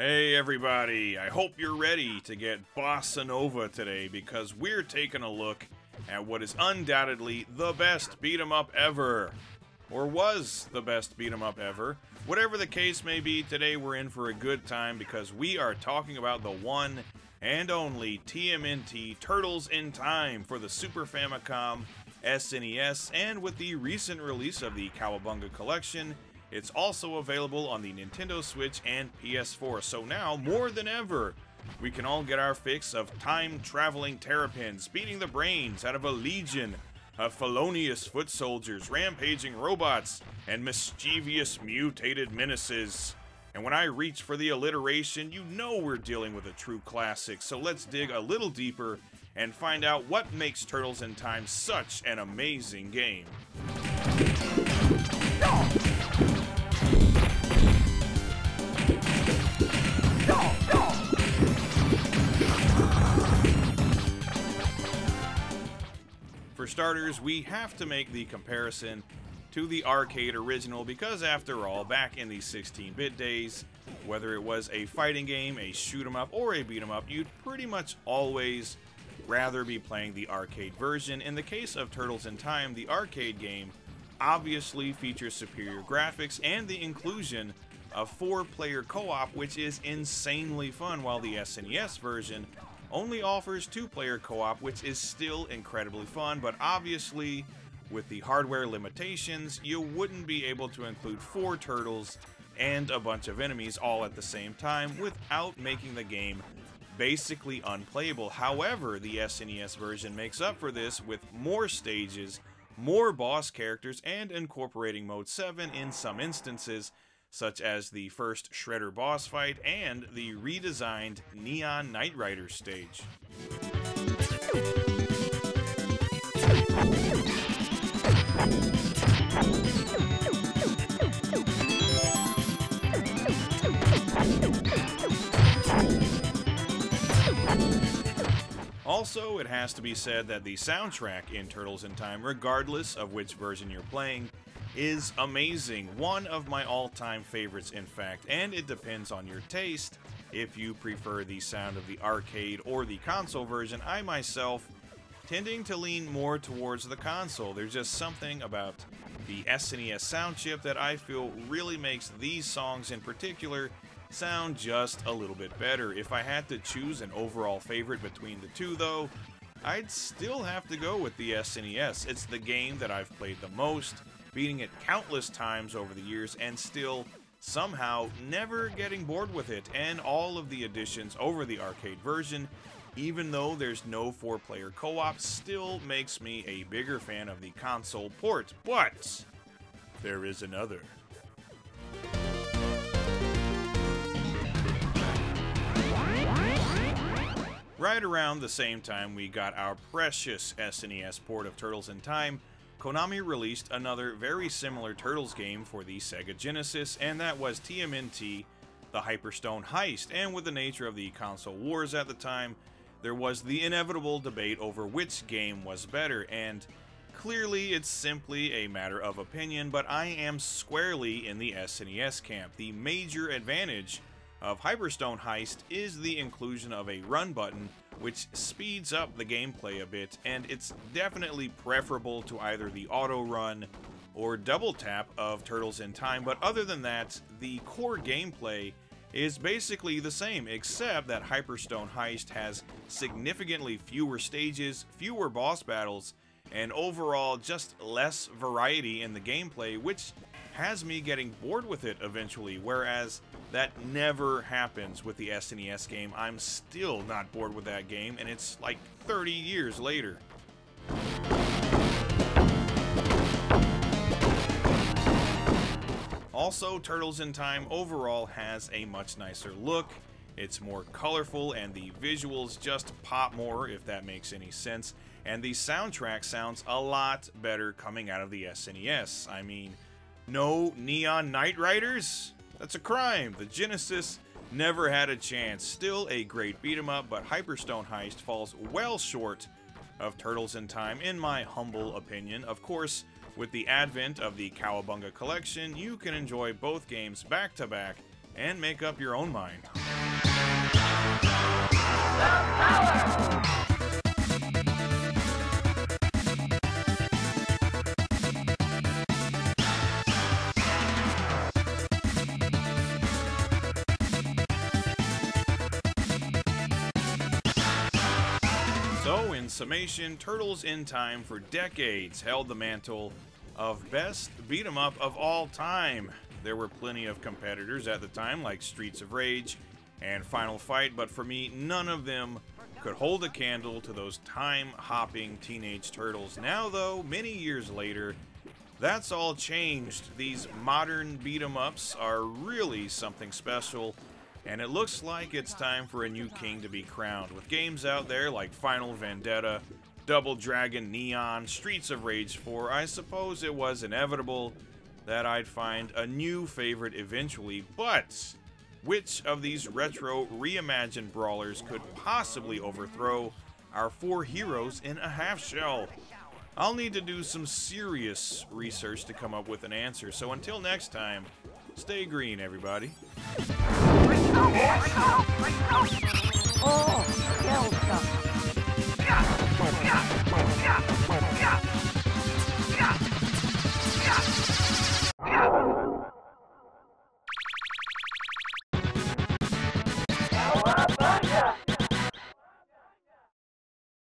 Hey everybody, I hope you're ready to get bossa nova today because we're taking a look at what is undoubtedly the best beat-em-up ever. Or was the best beat-em-up ever. Whatever the case may be, today we're in for a good time because we are talking about the one and only TMNT Turtles in Time for the Super Famicom, SNES, and with the recent release of the Cowabunga Collection, it's also available on the Nintendo Switch and PS4, so now, more than ever, we can all get our fix of time-traveling terrapins beating the brains out of a legion of felonious foot soldiers, rampaging robots, and mischievous mutated menaces. And when I reach for the alliteration, you know we're dealing with a true classic, so let's dig a little deeper and find out what makes Turtles in Time such an amazing game. For starters, we have to make the comparison to the arcade original because, after all, back in the 16-bit days, whether it was a fighting game, a shoot-em-up, or a beat-em-up, you'd pretty much always rather be playing the arcade version. In the case of Turtles in Time, the arcade game obviously features superior graphics and the inclusion of four-player co-op, which is insanely fun, while the SNES version only offers two-player co-op, which is still incredibly fun, but obviously, with the hardware limitations, you wouldn't be able to include four turtles and a bunch of enemies all at the same time without making the game basically unplayable. However, the SNES version makes up for this with more stages, more boss characters, and incorporating Mode 7 in some instances, such as the first Shredder boss fight and the redesigned Neon Knight Rider stage. Also, it has to be said that the soundtrack in Turtles in Time, regardless of which version you're playing, is amazing, one of my all-time favorites in fact, and it depends on your taste if you prefer the sound of the arcade or the console version. I myself tending to lean more towards the console. There's just something about the SNES sound chip that I feel really makes these songs in particular sound just a little bit better. If I had to choose an overall favorite between the two though, I'd still have to go with the SNES. It's the game that I've played the most, beating it countless times over the years and still somehow never getting bored with it, and all of the additions over the arcade version, even though there's no four-player co-op, still makes me a bigger fan of the console port. But there is another. Right around the same time we got our precious SNES port of Turtles in Time, Konami released another very similar Turtles game for the Sega Genesis, and that was TMNT, the Hyperstone Heist. And with the nature of the console wars at the time, there was the inevitable debate over which game was better, and clearly it's simply a matter of opinion, but I am squarely in the SNES camp. The major advantage of Hyperstone Heist is the inclusion of a run button, which speeds up the gameplay a bit, and it's definitely preferable to either the auto run or double tap of Turtles in Time. But other than that, the core gameplay is basically the same, except that Hyperstone Heist has significantly fewer stages, fewer boss battles, and overall just less variety in the gameplay, which has me getting bored with it eventually, whereas that never happens with the SNES game. I'm still not bored with that game, and it's like 30 years later. Also, Turtles in Time overall has a much nicer look. It's more colorful, and the visuals just pop more, if that makes any sense. And the soundtrack sounds a lot better coming out of the SNES. I mean, no Neon Knight Riders? That's a crime. The Genesis never had a chance. Still a great beat-em-up, but Hyperstone Heist falls well short of Turtles in Time, in my humble opinion. Of course, with the advent of the Cowabunga Collection, you can enjoy both games back-to-back and make up your own mind. So, in summation, Turtles in Time for decades held the mantle of best beat-em-up of all time. There were plenty of competitors at the time, like Streets of Rage and Final Fight, but for me, none of them could hold a candle to those time-hopping Teenage Turtles. Now, though, many years later, that's all changed. These modern beat-em-ups are really something special. And it looks like it's time for a new king to be crowned, with games out there like Final Vendetta, Double Dragon Neon, Streets of Rage 4, I suppose it was inevitable that I'd find a new favorite eventually, but which of these retro reimagined brawlers could possibly overthrow our four heroes in a half shell? I'll need to do some serious research to come up with an answer, so until next time, stay green, everybody. Oh, Delta.